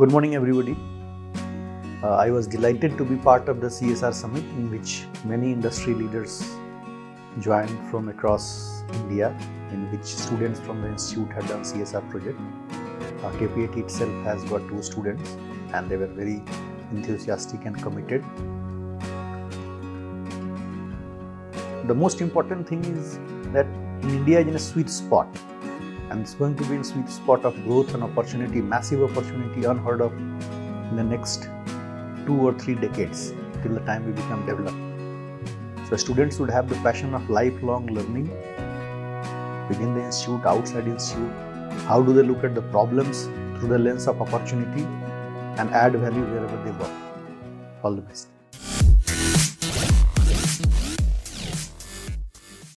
Good morning, everybody. I was delighted to be part of the CSR Summit, in which many industry leaders joined from across India, in which students from the institute had done CSR project. KPIT itself has got 2 students, and they were very enthusiastic and committed. The most important thing is that India is in a sweet spot. And it's going to be in a sweet spot of growth and opportunity, massive opportunity unheard of in the next 2 or 3 decades till the time we become developed. So students would have the passion of lifelong learning within the institute, outside institute. How do they look at the problems through the lens of opportunity and add value wherever they work? All the best.